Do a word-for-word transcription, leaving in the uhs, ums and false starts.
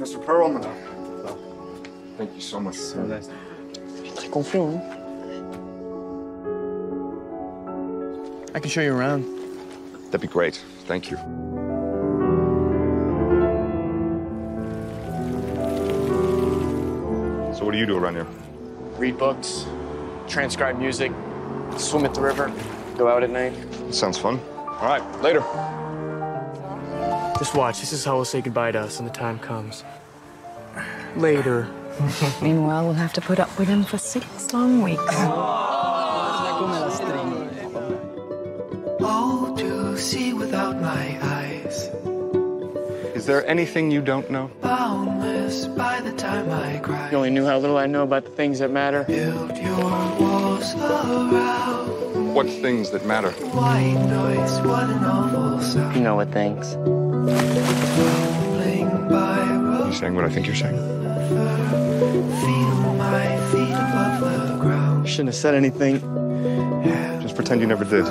Mister Perlman. Well, thank you so much, sir. Je suis très confiant, hein? I can show you around. That'd be great. Thank you. So what do you do around here? Read books, transcribe music, swim at the river, go out at night. Sounds fun. All right, later. Just watch. This is how we'll say goodbye to us when the time comes. Later. Meanwhile, we'll have to put up with him for six long weeks. Oh, to see without my eyes. Is there anything you don't know? Boundless by the time I cry. You only knew how little I know about the things that matter. Build your walls around. What things that matter? White noise, what an awful sound. You know what things. You're saying what I think you're saying? Feel my feet above the ground. You shouldn't have said anything. Just pretend you never did.